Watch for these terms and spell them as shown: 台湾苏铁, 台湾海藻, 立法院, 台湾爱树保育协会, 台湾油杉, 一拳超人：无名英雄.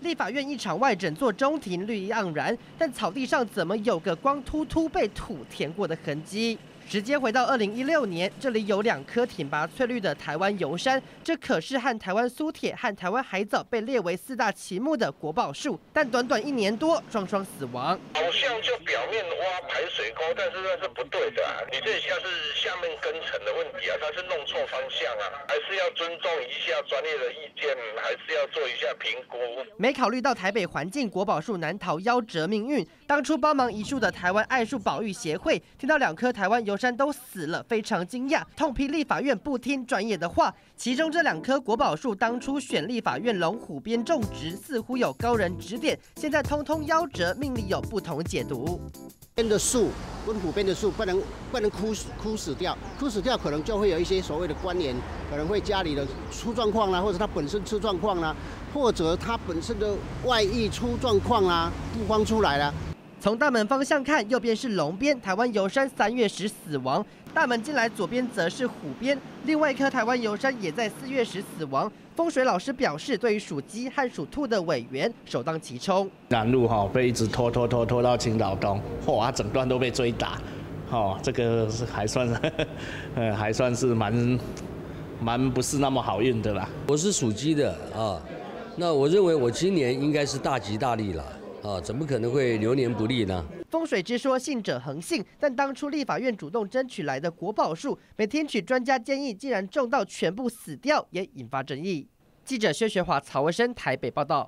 立法院一场外整座中庭绿意盎然，但草地上怎么有个光秃秃被土填过的痕迹？时间回到2016年，这里有2棵挺拔翠绿的台湾油杉，这可是和台湾苏铁和台湾海藻被列为4大奇木的国宝树，但短短1年多，双双死亡。好像就表面挖排水沟，但是那是不对的、啊，你这下是下面根层的问题啊，它是弄错方向啊，还是要尊重一下专业的意见，还是要做一下评估。没考虑到台北环境国宝树难逃夭折命运，当初帮忙移树的台湾爱树保育协会，听到2棵台湾油杉都死了，非常惊讶，痛批立法院不听专业的话。其中这2棵国宝树当初选立法院龙虎边种植，似乎有高人指点，现在通通夭折，命里有不同解读。边的树，龙虎边的树不能枯死掉，枯死掉可能就会有一些所谓的关联，可能会家里的出状况啦，或者它本身出状况啦，或者它本身的外溢出状况啦，曝光出来啦。 从大门方向看，右边是龙边，台湾油杉3月10死亡；大门进来左边则是虎边，另外1棵台湾油杉也在4月10死亡。风水老师表示，对于属鸡和属兔的委员首当其冲。南路哈被一直拖到青岛东，哇，整段都被追打，哦，这个还算是蛮不是那么好运的啦。我是属鸡的啊，那我认为我今年应该是大吉大利啦。 啊，怎么可能会流年不利呢？风水之说，信者恒信，但当初立法院主动争取来的国宝树，没听取专家建议，竟然种到全部死掉，也引发争议。记者薛学华、曹文生台北报道。